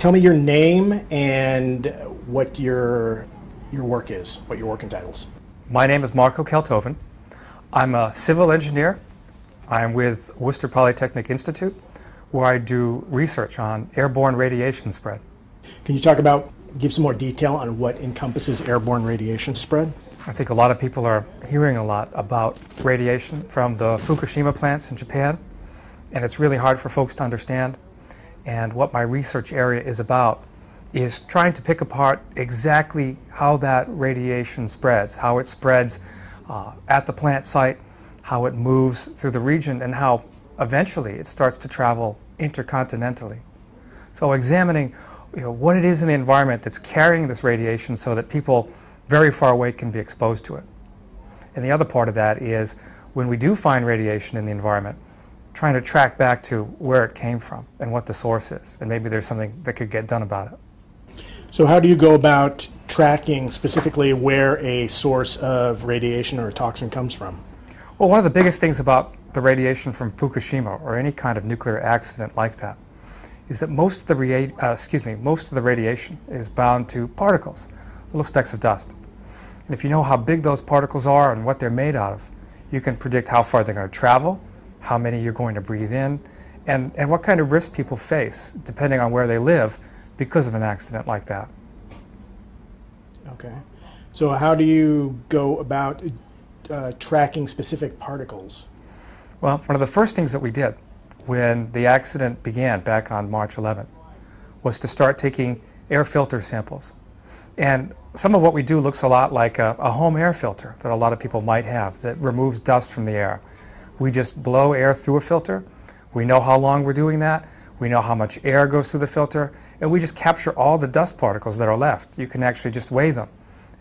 Tell me your name and what your work is, what your work entitles. My name is Marco Kaltofen. I'm a civil engineer. I'm with Worcester Polytechnic Institute, where I do research on airborne radiation spread. Can you talk about, give some more detail on what encompasses airborne radiation spread? I think a lot of people are hearing a lot about radiation from the Fukushima plants in Japan, and it's really hard for folks to understand. And what my research area is about is trying to pick apart exactly how that radiation spreads, how it spreads at the plant site, how it moves through the region, and how eventually it starts to travel intercontinentally. So examining what it is in the environment that's carrying this radiation so that people very far away can be exposed to it. And the other part of that is when we do find radiation in the environment, trying to track back to where it came from and what the source is, and maybe there's something that could get done about it. So how do you go about tracking specifically where a source of radiation or a toxin comes from? Well, one of the biggest things about the radiation from Fukushima or any kind of nuclear accident like that is that most of the radiation is bound to particles, little specks of dust. And if you know how big those particles are and what they're made out of, you can predict how far they're going to travel, how many you're going to breathe in, and what kind of risk people face depending on where they live because of an accident like that. Okay. So how do you go about tracking specific particles? Well, one of the first things that we did when the accident began back on March 11th was to start taking air filter samples. And some of what we do looks a lot like a home air filter that a lot of people might have that removes dust from the air. We just blow air through a filter. We know how long we're doing that. We know how much air goes through the filter. And we just capture all the dust particles that are left. You can actually just weigh them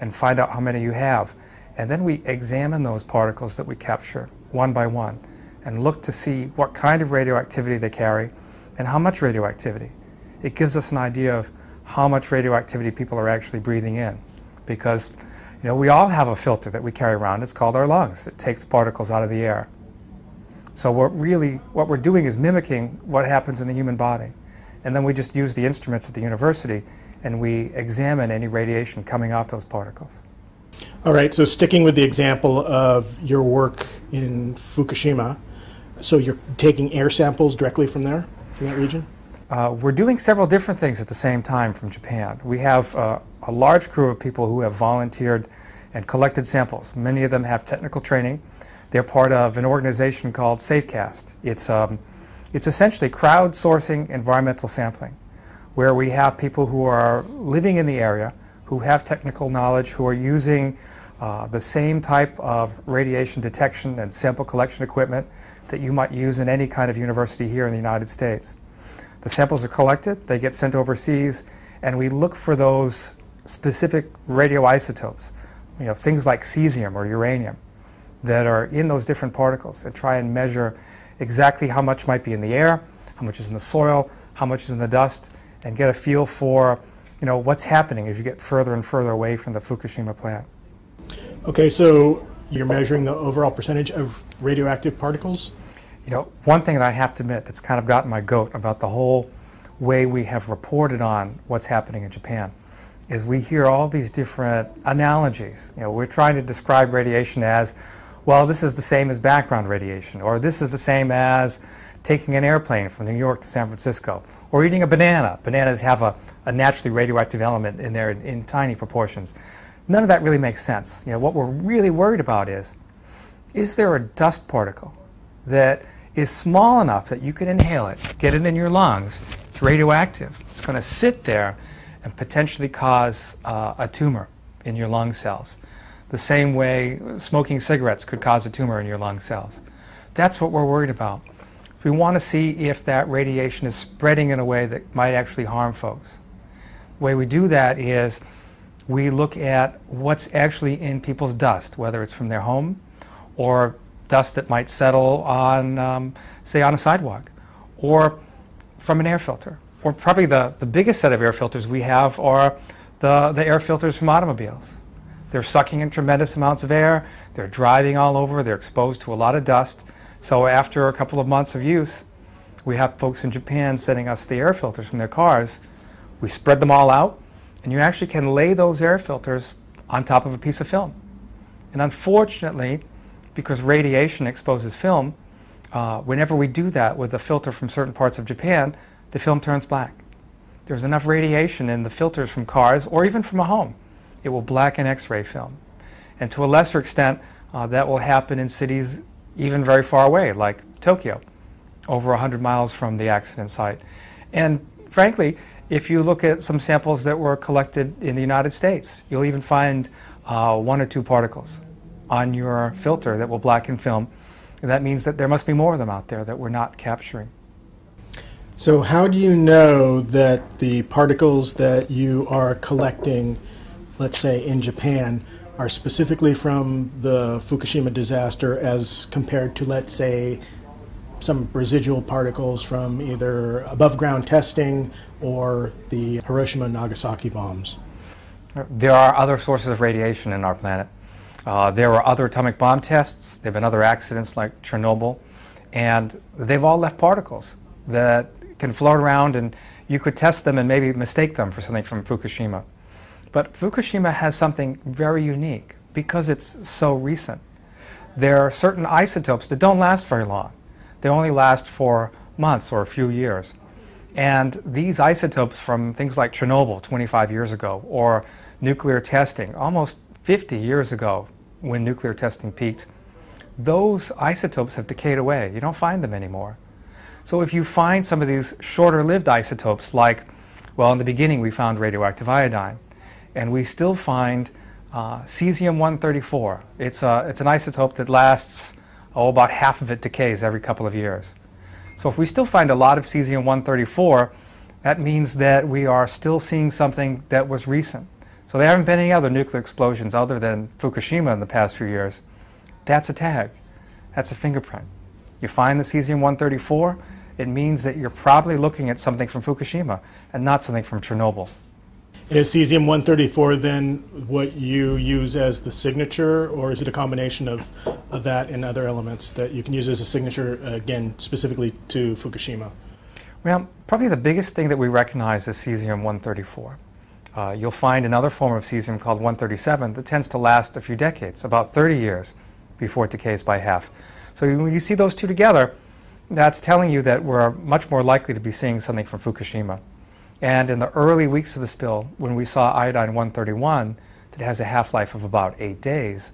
and find out how many you have. And then we examine those particles that we capture one by one and look to see what kind of radioactivity they carry and how much radioactivity. It gives us an idea of how much radioactivity people are actually breathing in, because we all have a filter that we carry around. It's called our lungs. It takes particles out of the air. So what we're doing is mimicking what happens in the human body. And then we just use the instruments at the university and we examine any radiation coming off those particles. All right, so sticking with the example of your work in Fukushima, so you're taking air samples directly from there, from that region? We're doing several different things at the same time from Japan. We have a large crew of people who have volunteered and collected samples. Many of them have technical training. They're part of an organization called Safecast. It's essentially crowdsourcing environmental sampling, where we have people who are living in the area, who have technical knowledge, who are using the same type of radiation detection and sample collection equipment that you might use in any kind of university here in the United States. The samples are collected, they get sent overseas, and we look for those specific radioisotopes, things like cesium or uranium, that are in those different particles, and try and measure exactly how much might be in the air, how much is in the soil, how much is in the dust, and get a feel for what's happening as you get further and further away from the Fukushima plant. Okay, so you're measuring the overall percentage of radioactive particles? One thing that I have to admit that's kind of gotten my goat about the whole way we have reported on what's happening in Japan is we hear all these different analogies. We're trying to describe radiation as, well, this is the same as background radiation, or this is the same as taking an airplane from New York to San Francisco, or eating a banana. Bananas have a naturally radioactive element in there in tiny proportions. None of that really makes sense. What we're really worried about is there a dust particle that is small enough that you can inhale it, get it in your lungs, it's radioactive, it's going to sit there and potentially cause a tumor in your lung cells, the same way smoking cigarettes could cause a tumor in your lung cells. That's what we're worried about. We want to see if that radiation is spreading in a way that might actually harm folks. The way we do that is we look at what's actually in people's dust, whether it's from their home or dust that might settle on, say, on a sidewalk, or from an air filter. Or probably the biggest set of air filters we have are the air filters from automobiles. They're sucking in tremendous amounts of air, they're driving all over, they're exposed to a lot of dust. So after a couple of months of use, we have folks in Japan sending us the air filters from their cars We spread them all out, and you actually can lay those air filters on top of a piece of film. And unfortunately, because radiation exposes film, whenever we do that with a filter from certain parts of Japan, the film turns black. There's enough radiation in the filters from cars or even from a home. It will blacken X-ray film. And to a lesser extent, that will happen in cities even very far away, like Tokyo, over 100 miles from the accident site. And frankly, if you look at some samples that were collected in the United States, you'll even find one or two particles on your filter that will blacken film. And that means that there must be more of them out there that we're not capturing. So how do you know that the particles that you are collecting, let's say in Japan, are specifically from the Fukushima disaster as compared to, let's say, some residual particles from either above-ground testing or the Hiroshima and Nagasaki bombs? There are other sources of radiation in our planet. There were other atomic bomb tests. There have been other accidents like Chernobyl. And they've all left particles that can float around, and you could test them and maybe mistake them for something from Fukushima. But Fukushima has something very unique because it's so recent. There are certain isotopes that don't last very long. They only last for months or a few years. And these isotopes from things like Chernobyl 25 years ago or nuclear testing almost 50 years ago when nuclear testing peaked, those isotopes have decayed away. You don't find them anymore. So if you find some of these shorter-lived isotopes like, well, in the beginning we found radioactive iodine, and we still find cesium-134. It's an isotope that lasts about half of it decays every couple of years. So if we still find a lot of cesium-134, that means that we are still seeing something that was recent. So there haven't been any other nuclear explosions other than Fukushima in the past few years. That's a tag. That's a fingerprint. You find the cesium-134, it means that you're probably looking at something from Fukushima and not something from Chernobyl. And is cesium-134 then what you use as the signature, or is it a combination of that and other elements that you can use as a signature, again, specifically to Fukushima? Well, probably the biggest thing that we recognize is cesium-134. You'll find another form of cesium called 137 that tends to last a few decades, about 30 years before it decays by half. So when you see those two together, that's telling you that we're much more likely to be seeing something from Fukushima. And in the early weeks of the spill, when we saw iodine-131 that has a half-life of about 8 days,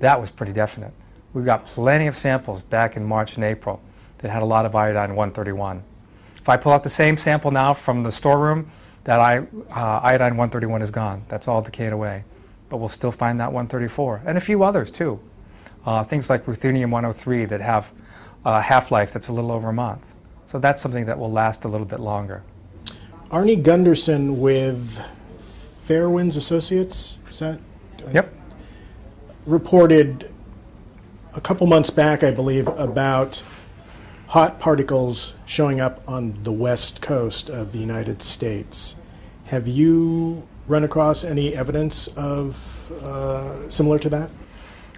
that was pretty definite. We got plenty of samples back in March and April that had a lot of iodine-131. If I pull out the same sample now from the storeroom, that iodine-131 is gone. That's all decayed away. But we'll still find that 134, and a few others too. Things like ruthenium-103 that have a half-life that's a little over a month. So that's something that will last a little bit longer. Arnie Gundersen with Fairwinds Associates, is that? Yep. Reported a couple months back, I believe, about hot particles showing up on the west coast of the United States. Have you run across any evidence of similar to that?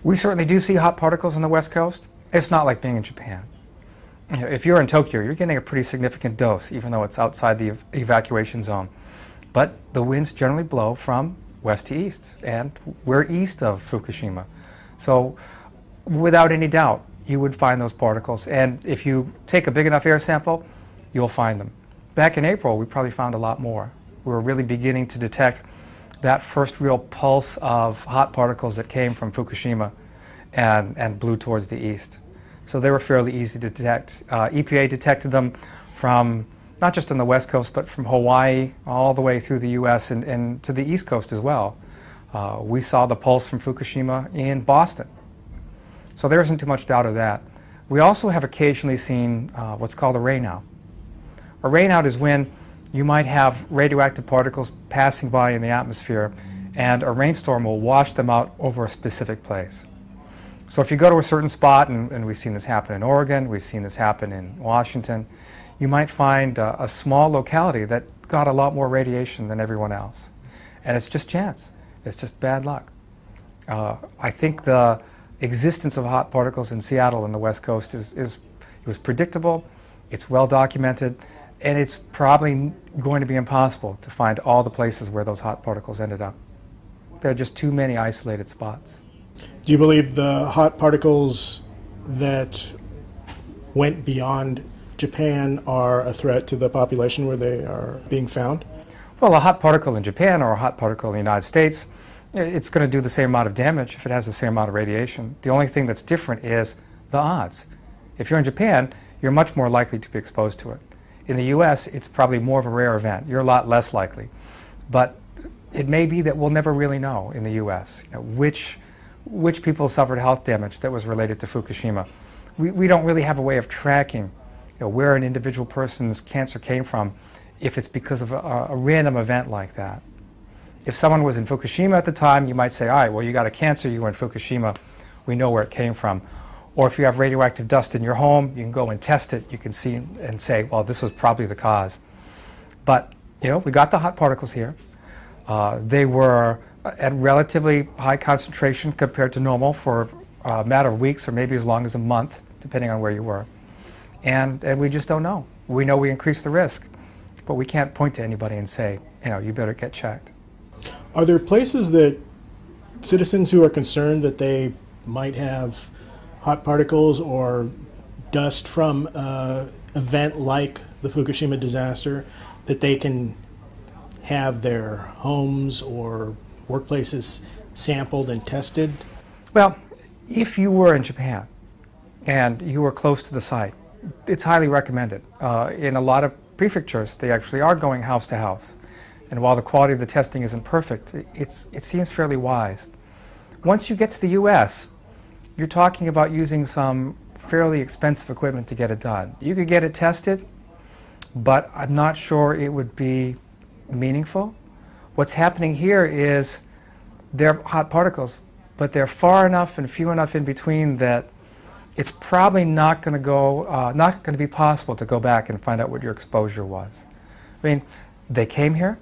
We certainly do see hot particles on the west coast. It's not like being in Japan. If you're in Tokyo, you're getting a pretty significant dose, even though it's outside the evacuation zone. But the winds generally blow from west to east, and we're east of Fukushima. So without any doubt, you would find those particles. And if you take a big enough air sample, you'll find them. Back in April, we probably found a lot more. We were really beginning to detect that first real pulse of hot particles that came from Fukushima and blew towards the east. So they were fairly easy to detect. EPA detected them from not just on the west coast, but from Hawaii all the way through the U.S. and to the east coast as well. We saw the pulse from Fukushima in Boston. So there isn't too much doubt of that. We also have occasionally seen what's called a rainout. A rainout is when you might have radioactive particles passing by in the atmosphere, and a rainstorm will wash them out over a specific place. So if you go to a certain spot, and we've seen this happen in Oregon, we've seen this happen in Washington, you might find a small locality that got a lot more radiation than everyone else. And it's just chance. It's just bad luck. I think the existence of hot particles in Seattle and the West Coast it was predictable, it's well documented, And it's probably going to be impossible to find all the places where those hot particles ended up. There are just too many isolated spots. Do you believe the hot particles that went beyond Japan are a threat to the population where they are being found? Well, a hot particle in Japan or a hot particle in the United States, it's going to do the same amount of damage if it has the same amount of radiation. The only thing that's different is the odds. If you're in Japan, you're much more likely to be exposed to it. In the U.S., it's probably more of a rare event. You're a lot less likely. But it may be that we'll never really know in the U.S. You know, which people suffered health damage that was related to Fukushima. We don't really have a way of tracking, you know, where an individual person's cancer came from if it's because of a random event like that. If someone was in Fukushima at the time, you might say, all right, well, you got a cancer, you were in Fukushima, we know where it came from. Or if you have radioactive dust in your home, you can go and test it, you can see and say, well, this was probably the cause. But, you know, we got the hot particles here. They were at relatively high concentration compared to normal for a matter of weeks or maybe as long as a month, depending on where you were. And we just don't know. We know we increase the risk, but we can't point to anybody and say, you know, you better get checked. Are there places that citizens who are concerned that they might have hot particles or dust from an event like the Fukushima disaster that they can have their homes or workplaces sampled and tested? Well, if you were in Japan and you were close to the site, it's highly recommended. In a lot of prefectures, they actually are going house to house. And while the quality of the testing isn't perfect, it seems fairly wise. Once you get to the U.S., you're talking about using some fairly expensive equipment to get it done. You could get it tested, but I'm not sure it would be meaningful. What's happening here is they're hot particles, but they're far enough and few enough in between that it's probably not going to go, not going to be possible to go back and find out what your exposure was. I mean, they came here.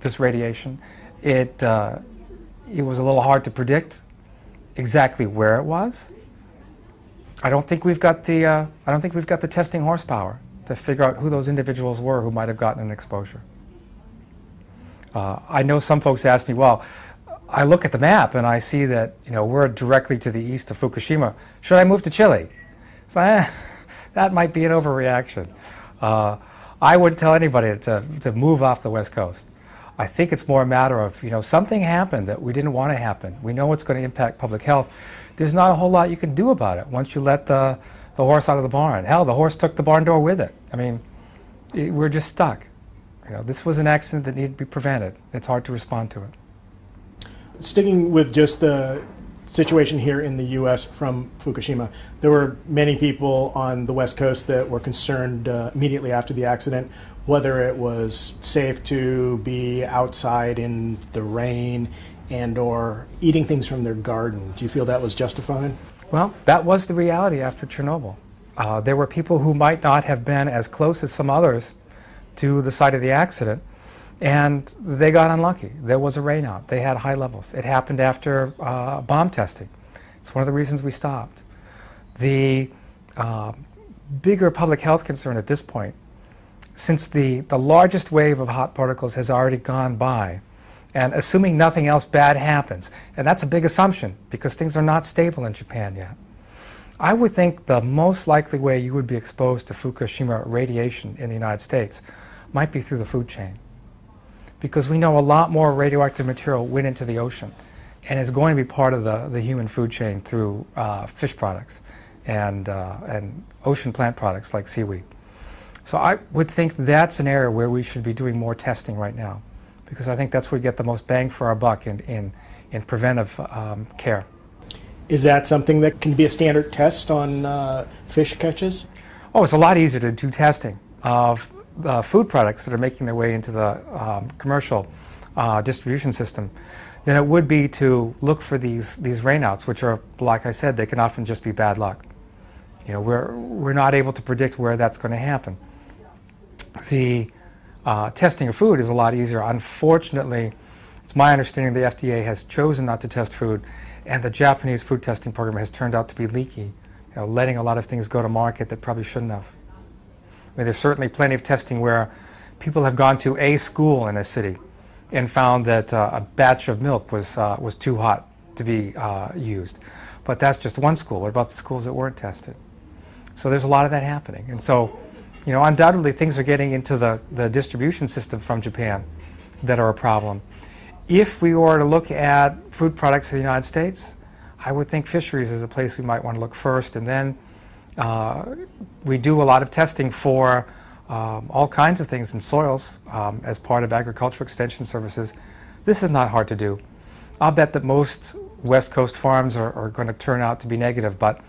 This radiation, it was a little hard to predict exactly where it was. I don't think we've got the testing horsepower to figure out who those individuals were who might have gotten an exposure. I know some folks ask me, well, I look at the map and I see that, you know, we're directly to the east of Fukushima. Should I move to Chile? So that might be an overreaction. I wouldn't tell anybody to move off the West Coast. I think it's more a matter of, you know, something happened that we didn't want to happen. We know it's going to impact public health. There's not a whole lot you can do about it once you let the horse out of the barn. Hell, the horse took the barn door with it. I mean, we're just stuck. You know, this was an accident that needed to be prevented. It's hard to respond to it. Sticking with just the situation here in the U.S. from Fukushima, there were many people on the West Coast that were concerned immediately after the accident whether it was safe to be outside in the rain and or eating things from their garden. Do you feel that was justified? Well, that was the reality after Chernobyl. There were people who might not have been as close as some others to the site of the accident, and they got unlucky. There was a rainout. They had high levels. It happened after bomb testing. It's one of the reasons we stopped. The bigger public health concern at this point, since the largest wave of hot particles has already gone by, and assuming nothing else bad happens, and that's a big assumption because things are not stable in Japan yet, I would think the most likely way you would be exposed to Fukushima radiation in the United States might be through the food chain, because we know a lot more radioactive material went into the ocean and is going to be part of the human food chain through fish products and ocean plant products like seaweed. So I would think that's an area where we should be doing more testing right now, because I think that's where we get the most bang for our buck in preventive care. Is that something that can be a standard test on fish catches? Oh, it's a lot easier to do testing of food products that are making their way into the commercial distribution system than it would be to look for these rainouts, which are, like I said, they can often just be bad luck. You know, we're not able to predict where that's going to happen. The testing of food is a lot easier. Unfortunately, it's my understanding the FDA has chosen not to test food, and the Japanese food testing program has turned out to be leaky, you know, letting a lot of things go to market that probably shouldn't have. I mean, there's certainly plenty of testing where people have gone to a school in a city and found that a batch of milk was too hot to be used. But that's just one school. What about the schools that weren't tested? So there's a lot of that happening. And so, you know, undoubtedly things are getting into the distribution system from Japan that are a problem. If we were to look at food products in the United States, I would think fisheries is a place we might want to look first. And then we do a lot of testing for all kinds of things in soils as part of agricultural extension services. This is not hard to do. I'll bet that most West Coast farms are going to turn out to be negative, but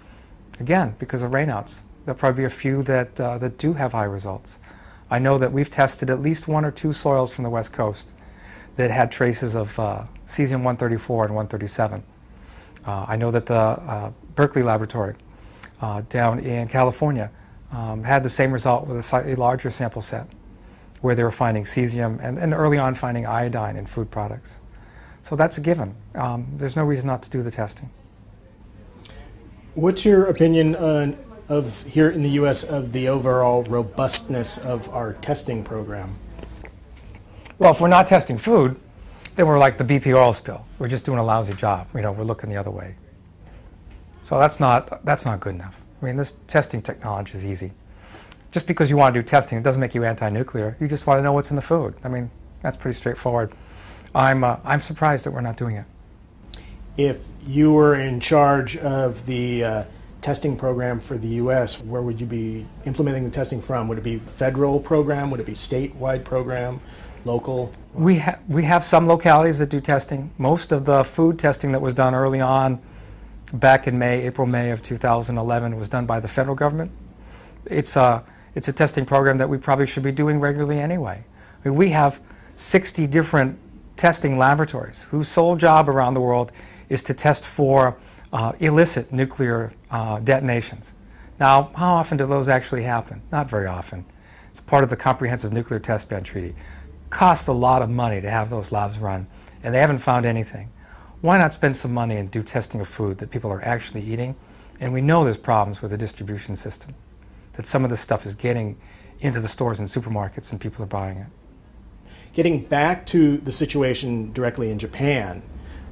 again, because of rainouts, there'll probably be a few that, that do have high results. I know that we've tested at least one or two soils from the West Coast that had traces of cesium-134 and 137. I know that the Berkeley Laboratory down in California had the same result with a slightly larger sample set where they were finding cesium and early on finding iodine in food products. So that's a given. There's no reason not to do the testing. What's your opinion on, here in the U.S. of the overall robustness of our testing program? Well, if we're not testing food, then we're like the BP oil spill. We're just doing a lousy job. You know, we're looking the other way. So that's not good enough. I mean, this testing technology is easy. Just because you want to do testing, it doesn't make you anti-nuclear. You just want to know what's in the food. I mean, that's pretty straightforward. I'm surprised that we're not doing it. If you were in charge of the testing program for the U.S., where would you be implementing the testing from? Would it be federal program? Would it be statewide program? Local? We have some localities that do testing. Most of the food testing that was done early on back in April, May of 2011 was done by the federal government. It's a testing program that we probably should be doing regularly anyway. I mean, we have 60 different testing laboratories whose sole job around the world is to test for illicit nuclear detonations. Now, how often do those actually happen? Not very often. It's part of the Comprehensive Nuclear Test Ban Treaty. Costs a lot of money to have those labs run, and they haven't found anything. Why not spend some money and do testing of food that people are actually eating? And we know there's problems with the distribution system, that some of this stuff is getting into the stores and supermarkets and people are buying it. Getting back to the situation directly in Japan,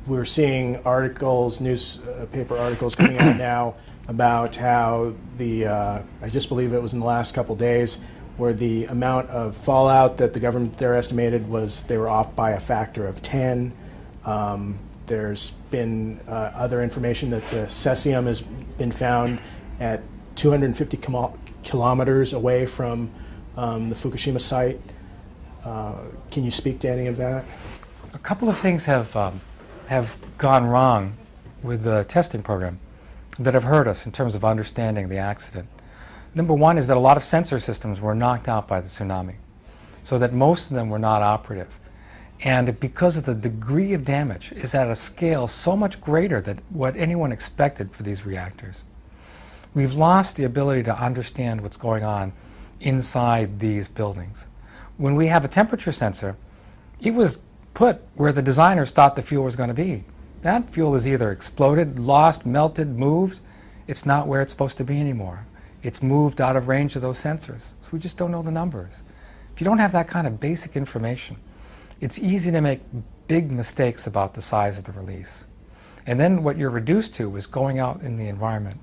we're seeing articles, newspaper articles coming out now about how the, I just believe it was in the last couple days, where the amount of fallout that the government there estimated was they were off by a factor of 10. There's been other information that the cesium has been found at 250 kilometers away from the Fukushima site. Can you speak to any of that? A couple of things have gone wrong with the testing program that have hurt us in terms of understanding the accident. Number one is that a lot of sensor systems were knocked out by the tsunami, so that most of them were not operative. And because of the degree of damage is at a scale so much greater than what anyone expected for these reactors, we've lost the ability to understand what's going on inside these buildings. When we have a temperature sensor, it was put where the designers thought the fuel was going to be. That fuel is either exploded, lost, melted, moved. It's not where it's supposed to be anymore. It's moved out of range of those sensors. So we just don't know the numbers. If you don't have that kind of basic information, it's easy to make big mistakes about the size of the release. And then what you're reduced to is going out in the environment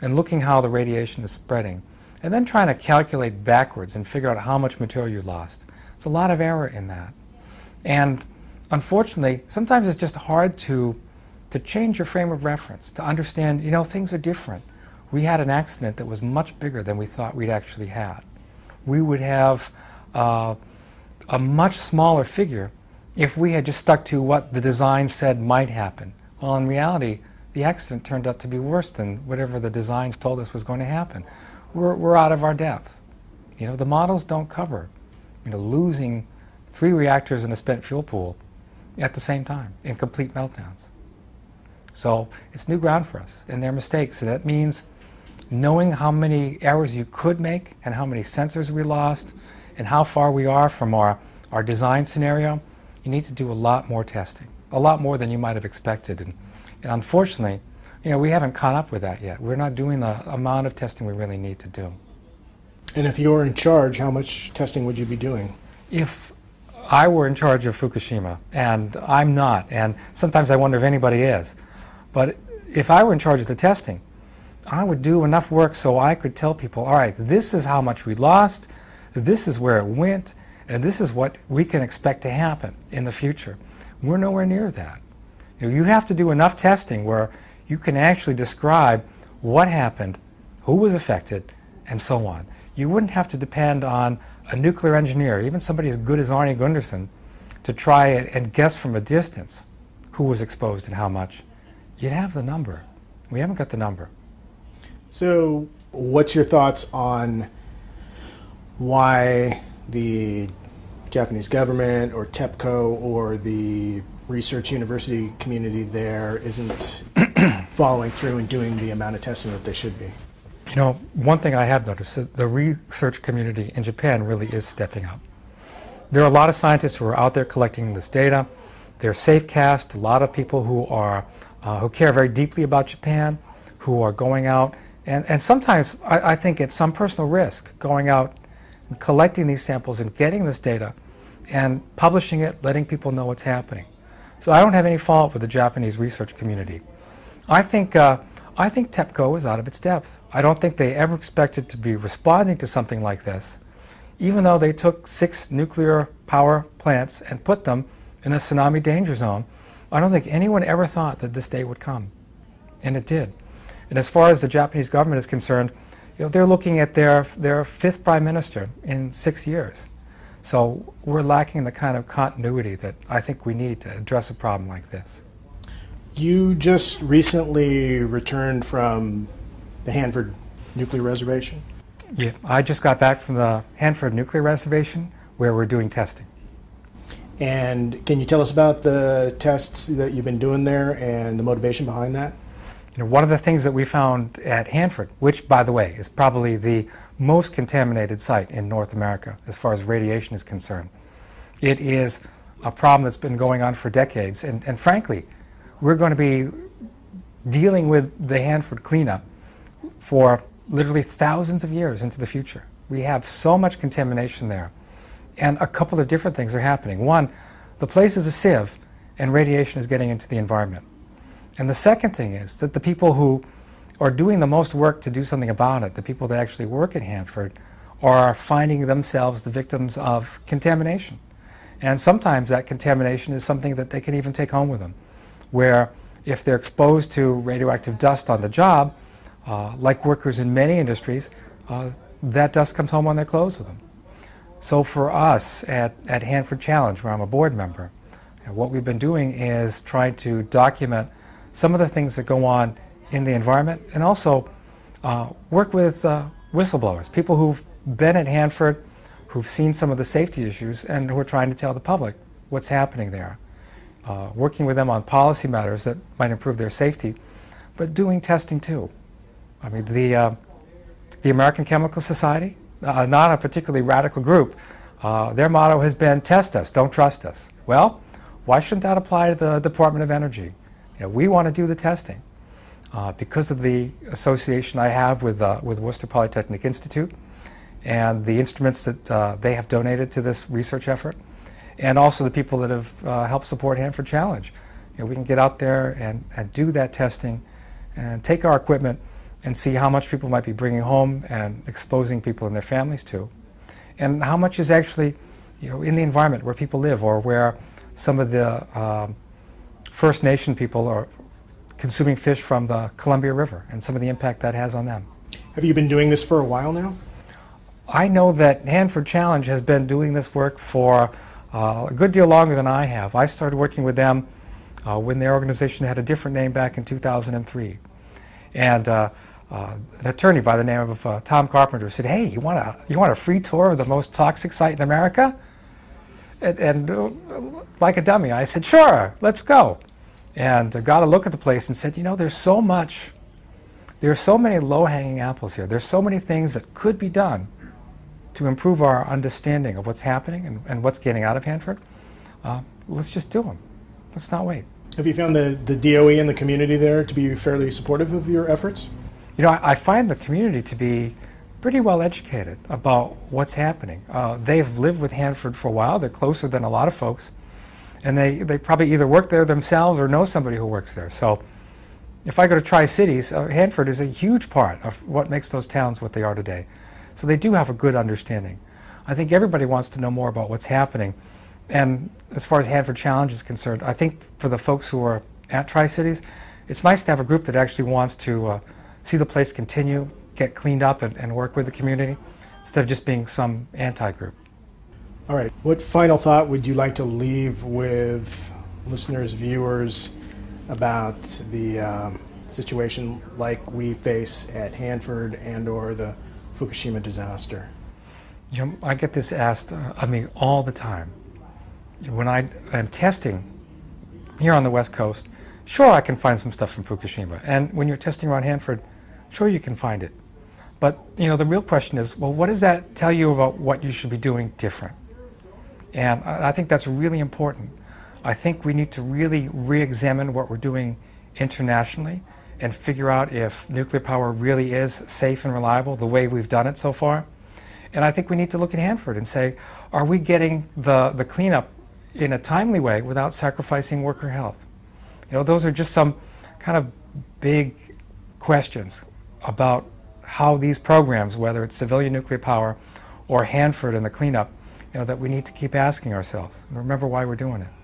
and looking how the radiation is spreading, and then trying to calculate backwards and figure out how much material you lost. There's a lot of error in that. And unfortunately, sometimes it's just hard to change your frame of reference, to understand, you know, things are different. We had an accident that was much bigger than we thought we'd actually had. We would have a much smaller figure if we had just stuck to what the design said might happen. Well, in reality, the accident turned out to be worse than whatever the designs told us was going to happen. We're out of our depth. You know, the models don't cover, you know, losing 3 reactors in a spent fuel pool at the same time in complete meltdowns. So it's new ground for us, and they're mistakes. And that means knowing how many errors you could make and how many sensors we lost and how far we are from our design scenario. You need to do a lot more testing, a lot more than you might have expected. And unfortunately, you know, we haven't caught up with that yet. We're not doing the amount of testing we really need to do. And if you were in charge, how much testing would you be doing? If I were in charge of Fukushima, and I'm not, and sometimes I wonder if anybody is, but if I were in charge of the testing, I would do enough work so I could tell people, all right, this is how much we lost, this is where it went, and this is what we can expect to happen in the future. We're nowhere near that. You have to do enough testing where you can actually describe what happened, who was affected, and so on. You wouldn't have to depend on a nuclear engineer, even somebody as good as Arnie Gundersen, to try and guess from a distance who was exposed and how much. You'd have the number. We haven't got the number. So what's your thoughts on why the Japanese government or TEPCO or the research university community there isn't following through and doing the amount of testing that they should be? You know, one thing I have noticed is the research community in Japan really is stepping up. There are a lot of scientists who are out there collecting this data. There's Safecast, a lot of people who care very deeply about Japan, who are going out, and sometimes I think it's some personal risk, going out and collecting these samples and getting this data and publishing it, letting people know what's happening. So I don't have any fault with the Japanese research community. I think TEPCO is out of its depth. I don't think they ever expected to be responding to something like this, even though they took 6 nuclear power plants and put them in a tsunami danger zone. I don't think anyone ever thought that this day would come, and it did. And as far as the Japanese government is concerned, they're looking at their 5th prime minister in 6 years. So we're lacking the kind of continuity that I think we need to address a problem like this. You just recently returned from the Hanford Nuclear Reservation? Yeah, I just got back from the Hanford Nuclear Reservation where we're doing testing. And can you tell us about the tests that you've been doing there and the motivation behind that? One of the things that we found at Hanford, which, by the way, is probably the most contaminated site in North America as far as radiation is concerned. It is a problem that's been going on for decades, and frankly, we're going to be dealing with the Hanford cleanup for literally thousands of years into the future. We have so much contamination there, and a couple of different things are happening. One, the place is a sieve, and radiation is getting into the environment. And the second thing is that the people who are doing the most work to do something about it, the people that actually work at Hanford, are finding themselves the victims of contamination. And sometimes that contamination is something that they can even take home with them, where if they're exposed to radioactive dust on the job, like workers in many industries, that dust comes home on their clothes with them. So for us at Hanford Challenge, where I'm a board member, what we've been doing is trying to document some of the things that go on in the environment, and also work with whistleblowers, people who've been at Hanford, who've seen some of the safety issues, and who are trying to tell the public what's happening there. Working with them on policy matters that might improve their safety, but doing testing too. I mean, the American Chemical Society, not a particularly radical group, their motto has been, test us, don't trust us. Well, why shouldn't that apply to the Department of Energy? We want to do the testing. Because of the association I have with Worcester Polytechnic Institute and the instruments that they have donated to this research effort, and also the people that have helped support Hanford Challenge, we can get out there and do that testing and take our equipment and see how much people might be bringing home and exposing people and their families to, and how much is actually in the environment where people live, or where some of the First Nation people are consuming fish from the Columbia River, and some of the impact that has on them. Have you been doing this for a while now? I know that Hanford Challenge has been doing this work for a good deal longer than I have. I started working with them when their organization had a different name back in 2003. And an attorney by the name of Tom Carpenter said, hey, you want a free tour of the most toxic site in America? And like a dummy, I said, sure, let's go. And got a look at the place and said, there's so many low-hanging apples here. There's so many things that could be done to improve our understanding of what's happening and what's getting out of Hanford. Let's just do them. Let's not wait. Have you found the DOE and the community there to be fairly supportive of your efforts? I find the community to be pretty well educated about what's happening. They've lived with Hanford for a while. They're closer than a lot of folks. And they probably either work there themselves or know somebody who works there. So if I go to Tri-Cities, Hanford is a huge part of what makes those towns what they are today. So they do have a good understanding. I think everybody wants to know more about what's happening. And as far as Hanford Challenge is concerned, I think for the folks who are at Tri-Cities, it's nice to have a group that actually wants to see the place continue, get cleaned up, and work with the community, instead of just being some anti-group. All right, what final thought would you like to leave with listeners, viewers, about the situation like we face at Hanford and or the Fukushima disaster? You know, I get this asked of me all the time. When I am testing here on the West Coast, sure, I can find some stuff from Fukushima. And when you're testing around Hanford, sure, you can find it. But, you know, the real question is, well, what does that tell you about what you should be doing different? And I think that's really important. I think we need to really re-examine what we're doing internationally and figure out if nuclear power really is safe and reliable the way we've done it so far. And I think we need to look at Hanford and say, are we getting the cleanup in a timely way without sacrificing worker health? You know, those are just some kind of big questions about how these programs, whether it's civilian nuclear power or Hanford and the cleanup, you know, that we need to keep asking ourselves and remember why we're doing it.